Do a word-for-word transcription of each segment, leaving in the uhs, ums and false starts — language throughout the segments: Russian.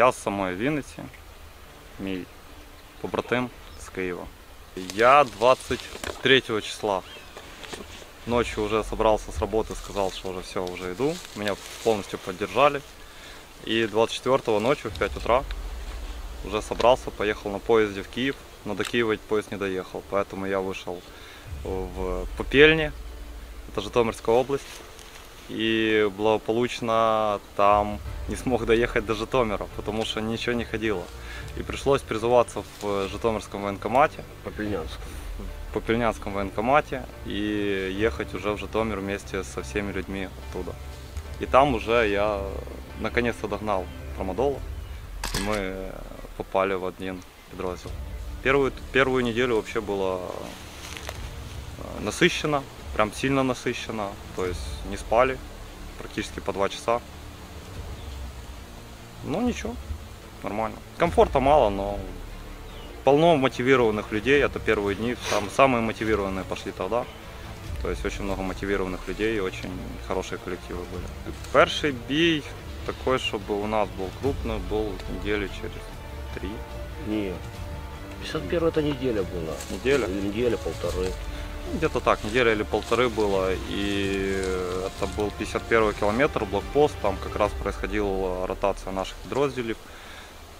Я з самої Вінниці, мій побратим з Києва. Я двадцать третьего числа ночью уже собрался с работы, сказал, что уже все, уже иду. Меня полностью поддержали. И двадцать четвёртого ночью в пять утра уже собрался, поехал на поезде в Киев, но до Киева поезд не доехал. Поэтому я вышел в Попельне, это Житомирская область, и благополучно там не смог доехать до Житомира, потому что ничего не ходило. И пришлось призываться в Житомирском военкомате, Попельнянском. в Попельнянском военкомате, и ехать уже в Житомир вместе со всеми людьми оттуда. И там уже я наконец-то догнал Трамадола, и мы попали в один подраздел. Первую, первую неделю вообще было насыщенно, прям сильно насыщенно, то есть не спали практически по два часа. Ну ничего, нормально. Комфорта мало, но полно мотивированных людей. Это первые дни, сам, самые мотивированные пошли тогда. То есть очень много мотивированных людей и очень хорошие коллективы были. Первый бій такой, чтобы у нас был крупный, был недели через три. Нет, пятьдесят первая это неделя была. Неделя? Неделя, полторы. Где-то так, неделя или полторы было, и это был пятьдесят первый километр, блокпост, там как раз происходила ротация наших подразделений,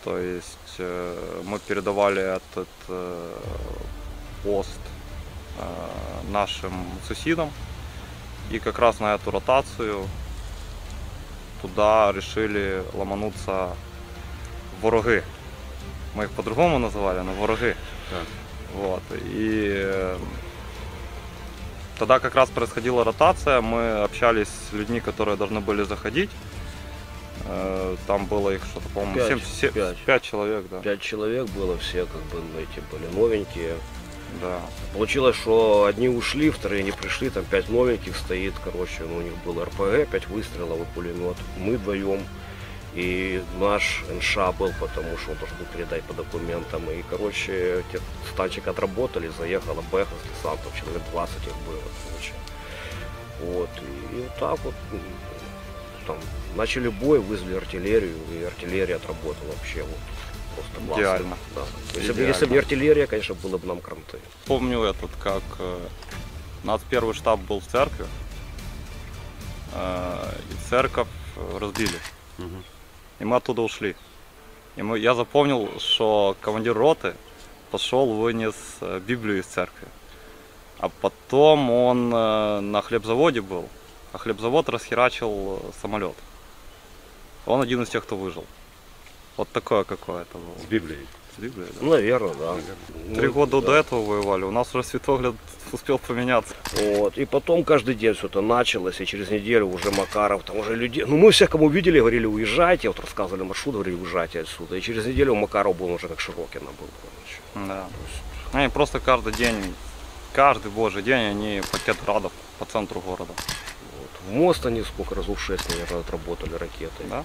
то есть мы передавали этот пост нашим сусідам, и как раз на эту ротацию туда решили ломануться вороги, мы их по-другому называли, но вороги, так. Вот, и... Тогда как раз происходила ротация, мы общались с людьми, которые должны были заходить. Там было их что-то, по-моему, пять человек, да. Пять человек было, все как бы эти были новенькие. Да. Получилось, что одни ушли, вторые не пришли, там пять новеньких стоит, короче, у них был РПГ, пять выстрелов и пулемет. Мы вдвоем, и наш эн ша был, потому что он должен был передать по документам. И, короче, станчик отработали, заехала Бэха с десантом, человек двадцать их было, короче. Вот, и, и вот так вот, там, начали бой, вызвали артиллерию, и артиллерия отработала вообще, вот, просто классно. Идеально. Да. Если, если бы не артиллерия, конечно, было бы нам кранты. Помню этот, как наш первый штаб был в церкви, и церковь разбили. Угу. И мы оттуда ушли. И мы, я запомнил, что командир роты пошел, вынес Библию из церкви. А потом он на хлебзаводе был, а хлебзавод расхерачил самолет. Он один из тех, кто выжил. Вот такое какое-то было. С Библией? С Библией, да. Наверное, да. Три ну, года да. до этого воевали, у нас уже светогляд успел поменяться. Вот, и потом каждый день все это началось, и через неделю уже Макаров, там уже людей, ну мы всех, кому видели, говорили, уезжайте, вот рассказывали маршрут, говорили, уезжайте отсюда, и через неделю Макаров был уже как Широкино был. Да. Они просто каждый день, каждый божий день они пакет радов по центру города. Вот. В мост они сколько раз, в шесть, наверное, отработали ракеты. Да?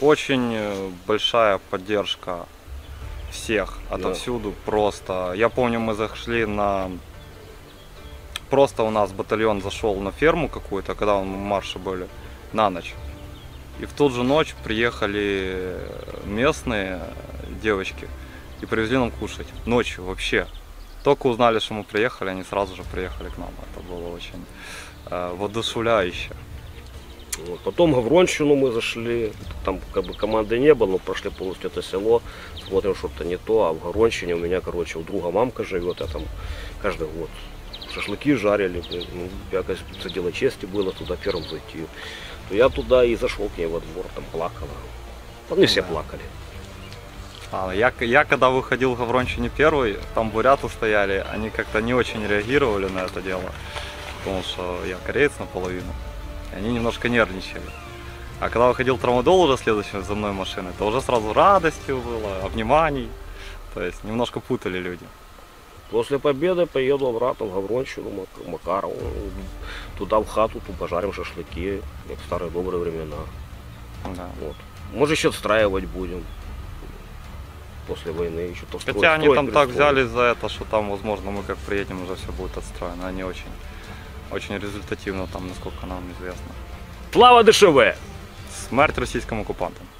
Очень большая поддержка всех отовсюду, да. Просто. Я помню, мы зашли на... Просто у нас батальон зашел на ферму какую-то, когда мы в марше были, на ночь. И в ту же ночь приехали местные девочки и привезли нам кушать. Ночью вообще. Только узнали, что мы приехали, они сразу же приехали к нам. Это было очень э, воодушевляюще. Вот. Потом в Гавронщину мы зашли, там как бы команды не было, но прошли полностью это село, смотрим, что-то не то, а в Гавронщине у меня, короче, у друга мамка живет, а там каждый год шашлыки жарили, ну, я, конечно, за дело чести было туда первым зайти, то я туда и зашел к ней во двор, там плакала, ну не все да. плакали. А, я, я когда выходил в Гавронщине первый, там буряты стояли, они как-то не очень реагировали на это дело, потому что я кореец наполовину. Они немножко нервничали. А когда выходил Трамадол уже следующим за мной машины, то уже сразу радостью было, обниманий. То есть немножко путали люди. После победы поеду обратно в Гавронщину, в Макарову. Туда в хату, тут пожарим шашлыки, как в старые добрые времена. Да. Вот. Может еще отстраивать будем. После войны еще то строить. Хотя они там так взялись за это, что там, возможно, мы как приедем, уже все будет отстроено. Они очень... Очень результативно там, насколько нам известно. Слава ДШВ! Смерть российским оккупантам!